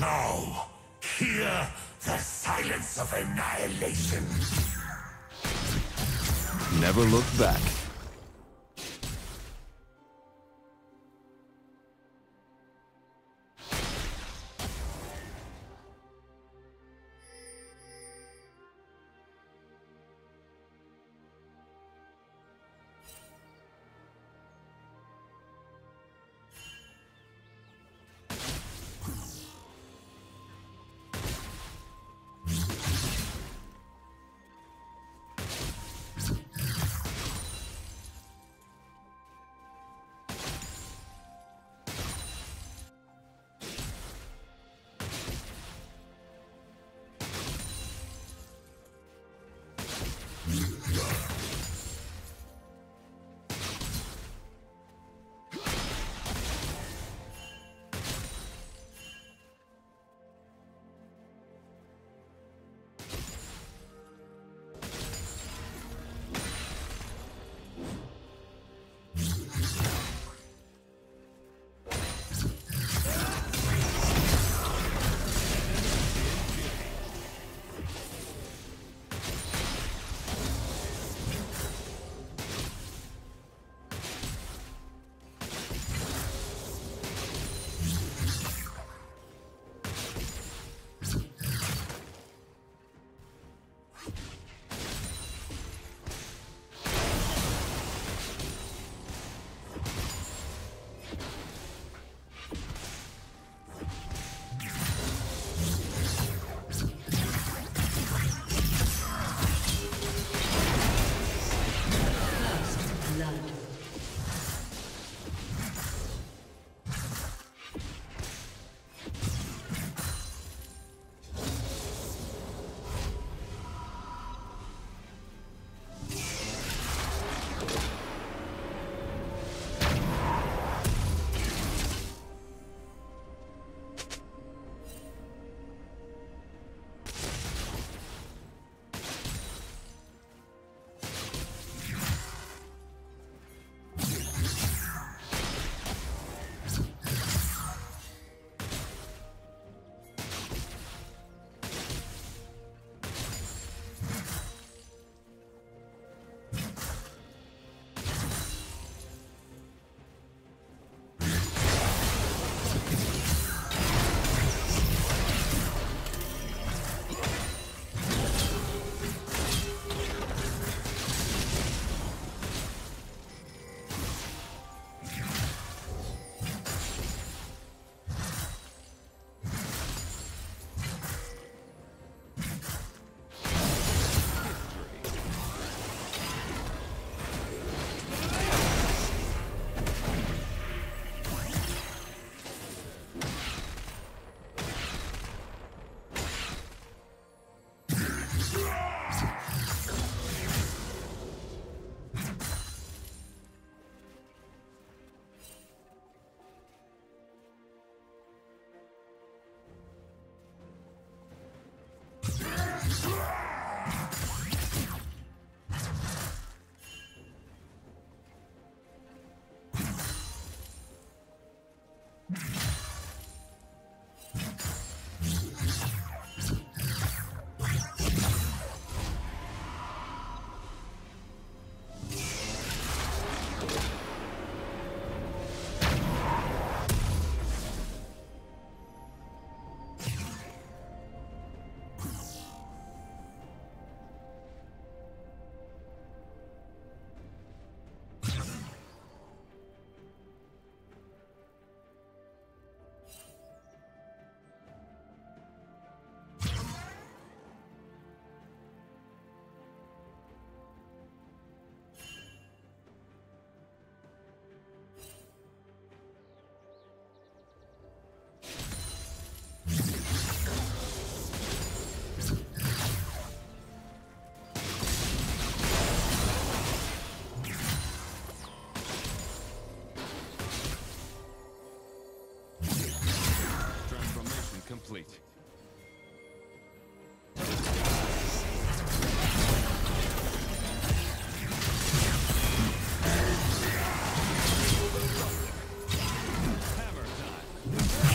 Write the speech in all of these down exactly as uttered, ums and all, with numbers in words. Now, hear the silence of annihilation. Never look back. Complete. Hammer time.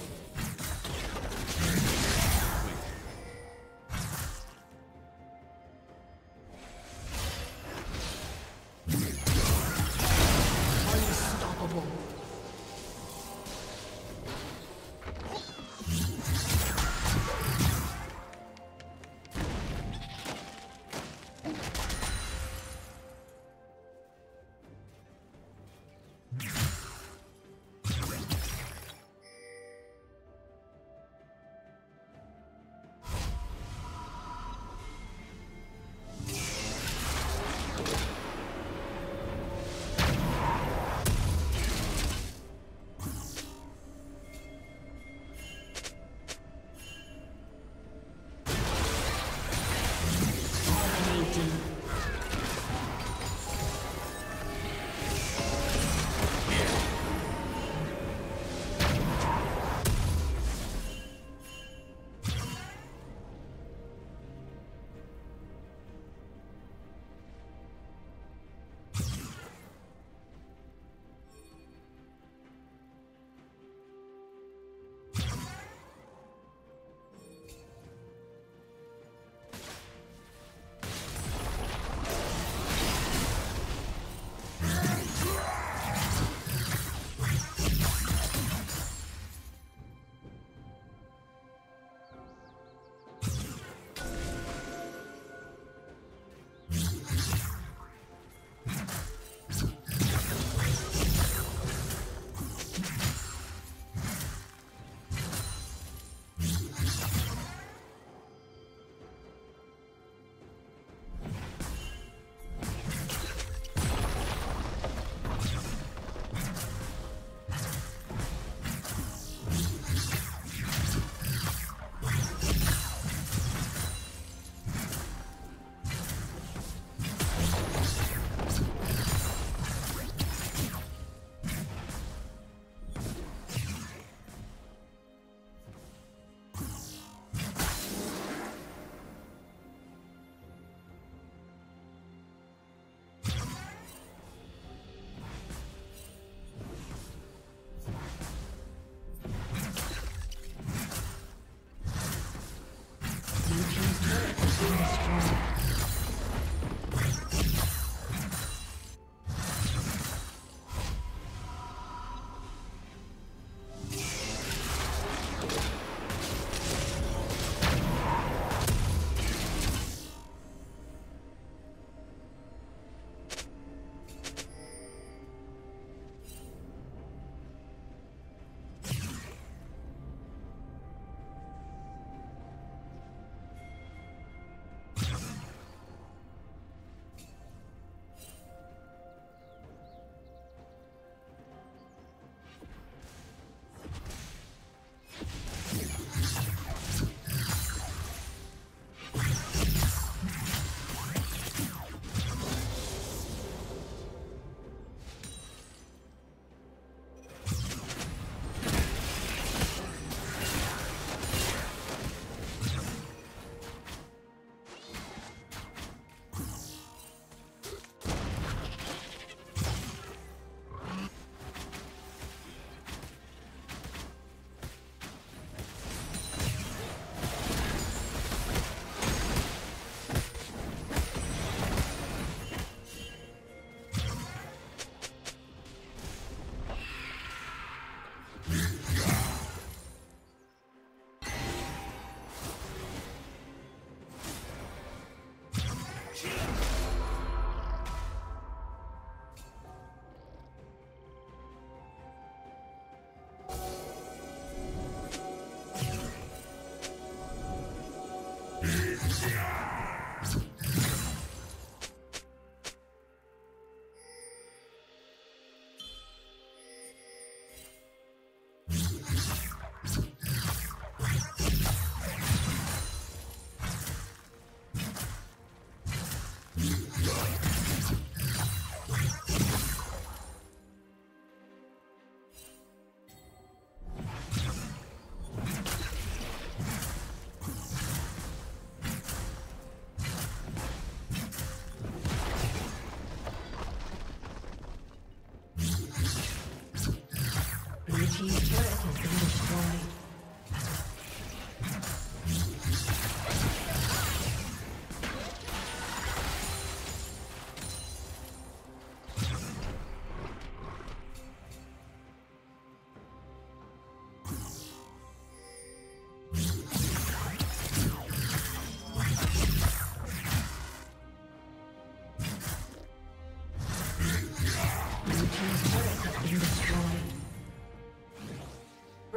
team's turret has been destroyed.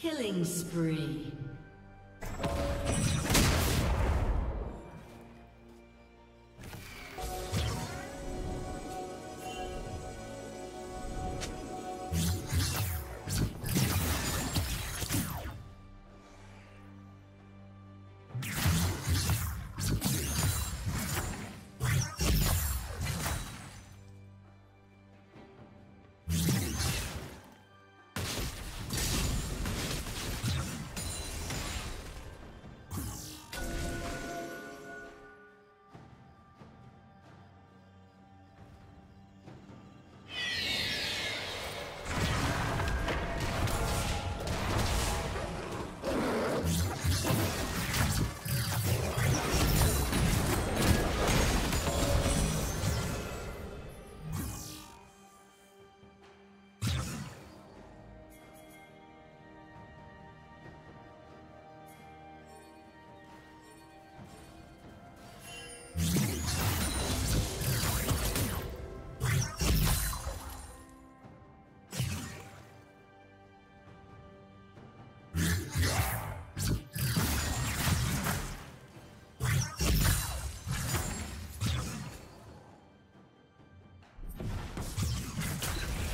Killing spree.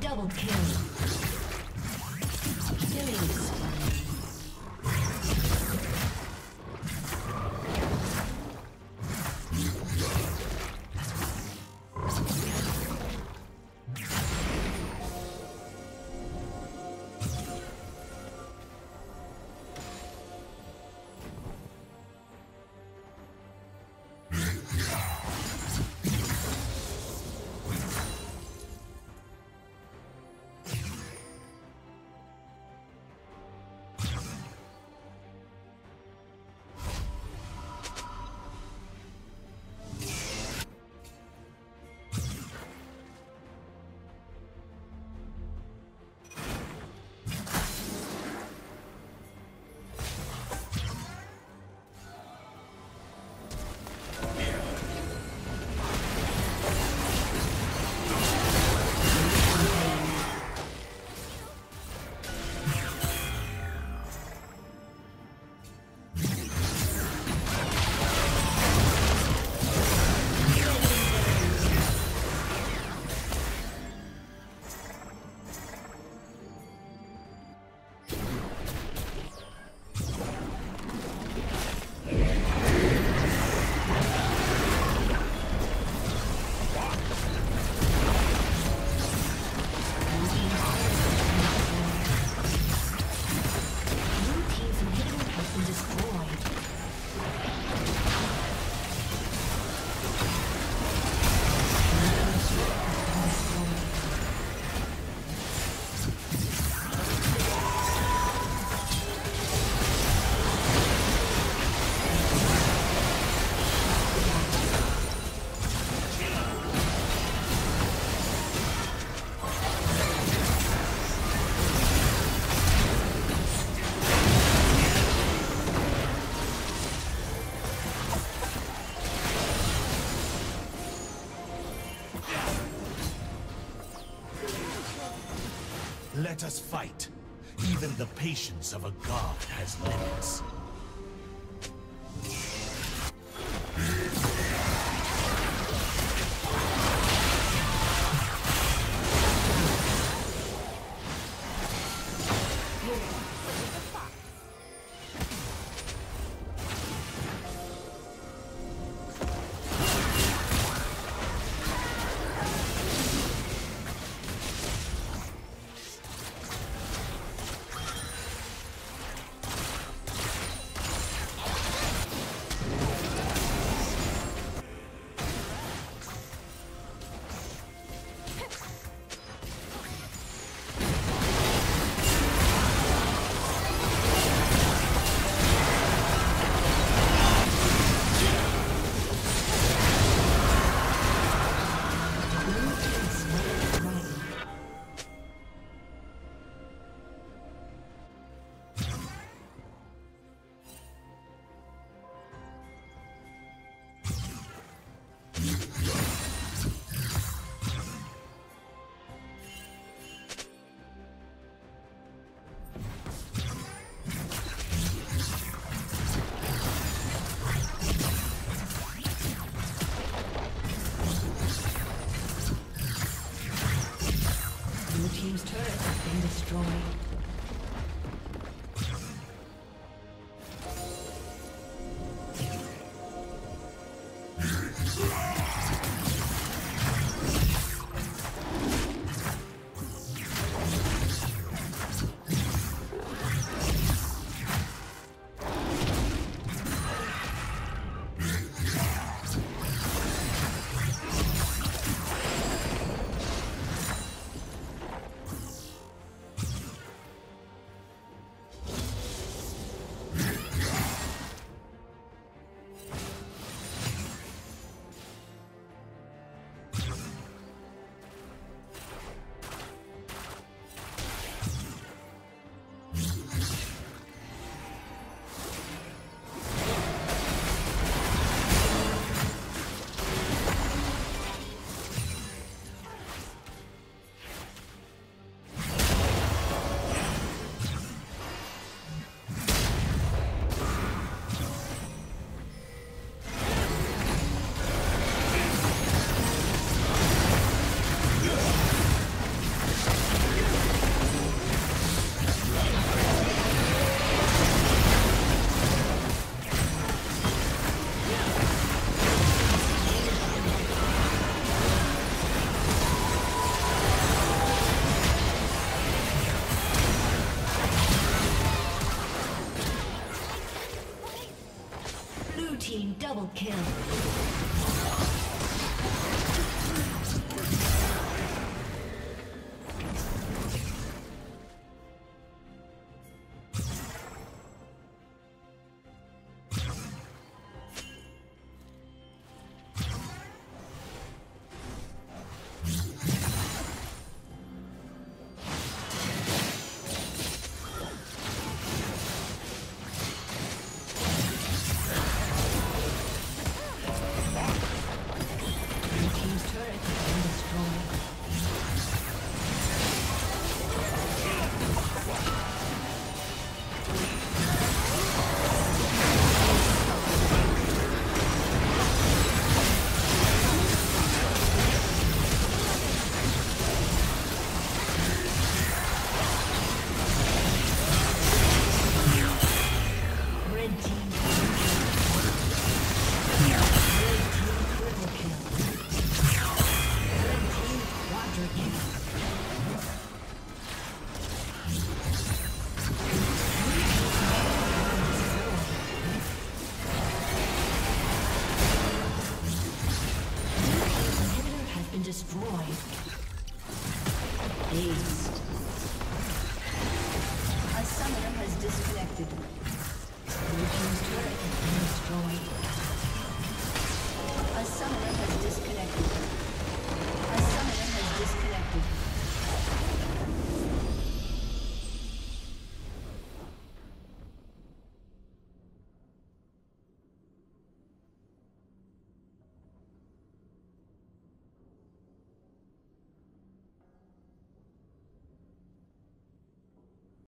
Double kill. Killing. Let us fight. Even the patience of a god has limits. Double kill. A summoner has disconnected. Blue team's turret has been destroyed.